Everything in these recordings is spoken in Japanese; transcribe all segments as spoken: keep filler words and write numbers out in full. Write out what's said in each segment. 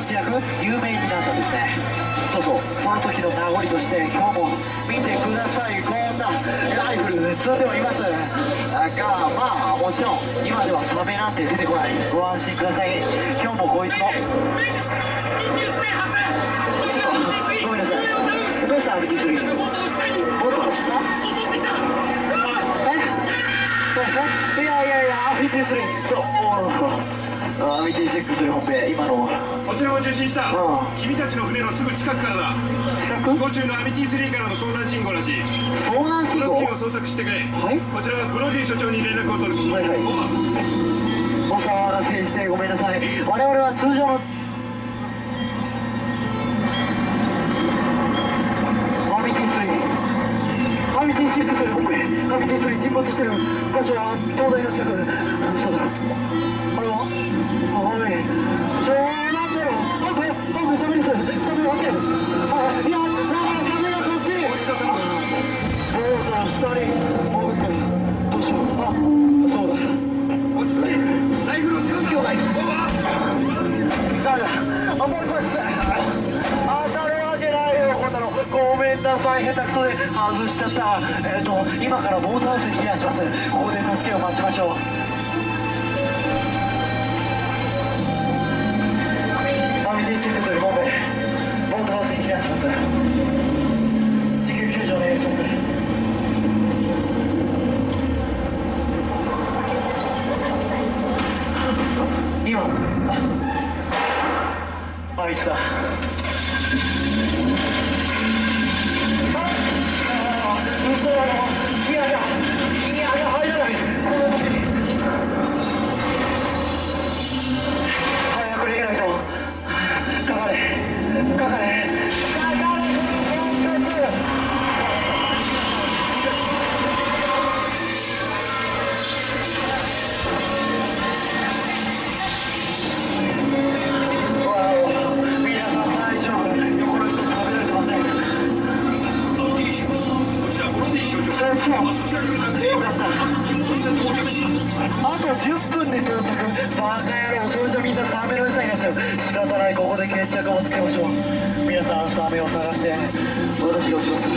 一躍有名になったんですね。そうそう、その時の名残として今日も見てください。こんなライフル積んではいますが、まあもちろん今ではサメなんて出てこない。ご安心ください。今日もこいつのちょっとごめんなさい。どうしたアルティスリーボトルしたえいやいやいやアルティスリーそうアミティシックスの本編、今のこちらを受信した、うん、君たちの船のすぐ近くからだ。近く？途中のアミティスリーからの遭難信号らしい。遭難信号？この付近を捜索してくれ。はい？こちらはブロディ所長に連絡を取る。はいはい。お騒がせしてごめんなさい。我々は通常のアミティスリーアミティシックスの本編、アミティスリー沈没してる場所は灯台の近く。そうだな。ごめんなさい、下手くそで外しちゃった。えっと今からボートハウスに避難します。ここで助けを待ちましょう。アミティシックスよりボンベボートハウスに避難します。至急救助お願いします。今あいつだ。あっ嘘だろ、ギアがギアが入らない。早く逃げないと。かかれかかれかかれこの復活。わお、皆さん大丈夫。横の人食べられてません。こちらボロディ所長、よかった。あとじゅっぷんで到着。バカ野郎、それじゃみんなサメの餌になっちゃう。仕方ない、ここで決着をつけましょう。皆さんサメを探して私が落ちます。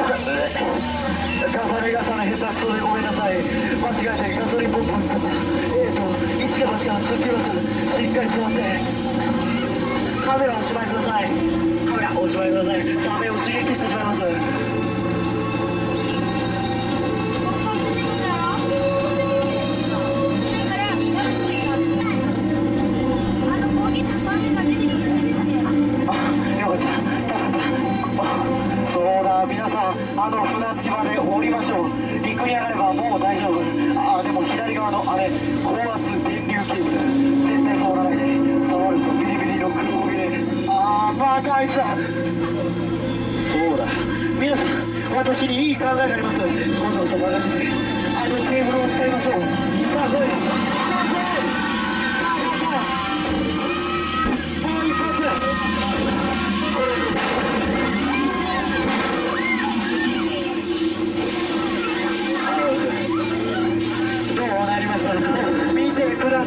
重ね重ね下手くそでごめんなさい。間違えてガソリンポンプにしちゃった。えっといちかはちか続きます。しっかり座ってカメラおしまいください。カメラおしまいください。サメを刺激してしまいます。あ、よかった、助かった。そうだ、皆さんあの船着き場で降りましょう。陸に上がればもう大丈夫。あ、でも左側のあれ高圧電流ケーブル、絶対触らないで。触るとビリビリの黒焦げあーバカ、あいつだ。そうだ、皆さん私にいい考えがあります。今度こそ任せてあのテーブルを使いましょう。さあ来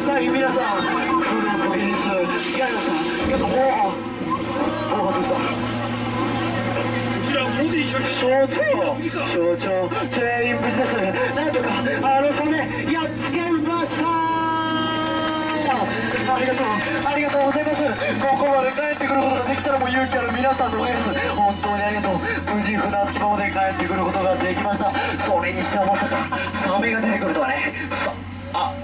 いさあ来い所長、所長、全員無事です。なんとかあのサメやっつけました。ありがとう、ありがとうございます。ここまで帰ってくることができたらもう勇気ある皆さんのおかげです。本当にありがとう。無事船着き場まで帰ってくることができました。それにしてはまさかサメが出てくるとはね。さあ